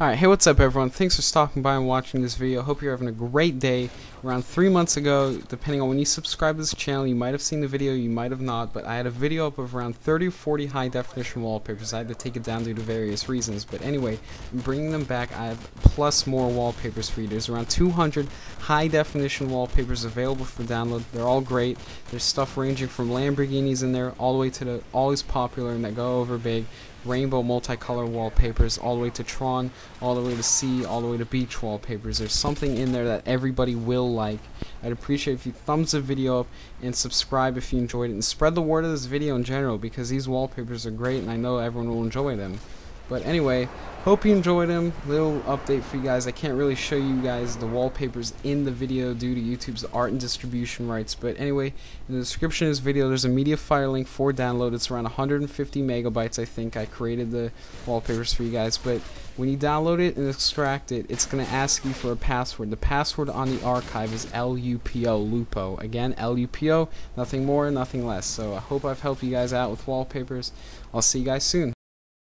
Alright, hey, what's up everyone? Thanks for stopping by and watching this video. Hope you're having a great day. Around 3 months ago, depending on when you subscribe to this channel, you might have seen the video, you might have not, but I had a video up of around 30 or 40 high definition wallpapers. I had to take it down due to various reasons, but anyway, I'm bringing them back. I have plus more wallpapers for you. There's around 200 high definition wallpapers available for download. They're all great. There's stuff ranging from Lamborghinis in there all the way to the always popular and that go over big rainbow multicolor wallpapers, all the way to Tron, all the way to sea, all the way to beach wallpapers. There's something in there that everybody will like. I'd appreciate if you thumbs the video up and subscribe if you enjoyed it, and spread the word of this video in general, because these wallpapers are great and I know everyone will enjoy them. But anyway, hope you enjoyed them. Little update for you guys. I can't really show you guys the wallpapers in the video due to YouTube's art and distribution rights. But anyway, in the description of this video, there's a Mediafire link for download. It's around 150 megabytes, I think. I created the wallpapers for you guys. But when you download it and extract it, it's going to ask you for a password. The password on the archive is L-U-P-O, Lupo. Again, L-U-P-O, nothing more, nothing less. So I hope I've helped you guys out with wallpapers. I'll see you guys soon.